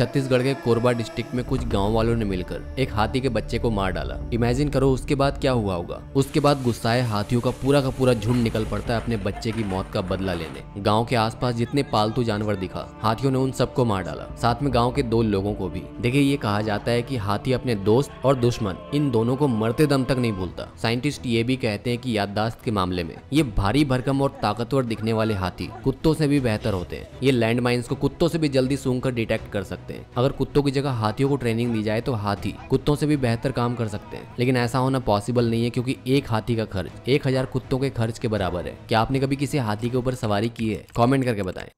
छत्तीसगढ़ के कोरबा डिस्ट्रिक्ट में कुछ गाँव वालों ने मिलकर एक हाथी के बच्चे को मार डाला। इमेजिन करो उसके बाद क्या हुआ होगा। उसके बाद गुस्साए हाथियों का पूरा झुंड निकल पड़ता है अपने बच्चे की मौत का बदला लेने। गाँव के आसपास जितने पालतू जानवर दिखा हाथियों ने उन सबको मार डाला, साथ में गाँव के दो लोगों को भी। देखिए ये कहा जाता है कि हाथी अपने दोस्त और दुश्मन इन दोनों को मरते दम तक नहीं भूलता। साइंटिस्ट ये भी कहते हैं कि याददाश्त के मामले में ये भारी भरकम और ताकतवर दिखने वाले हाथी कुत्तों से भी बेहतर होते हैं। ये लैंडमाइंस को कुत्तों से भी जल्दी सूंघ कर डिटेक्ट कर सकते हैं। अगर कुत्तों की जगह हाथियों को ट्रेनिंग दी जाए तो हाथी कुत्तों से भी बेहतर काम कर सकते हैं, लेकिन ऐसा होना पॉसिबल नहीं है क्योंकि एक हाथी का खर्च 1000 कुत्तों के खर्च के बराबर है। क्या आपने कभी किसी हाथी के ऊपर सवारी की है? कॉमेंट करके बताएं।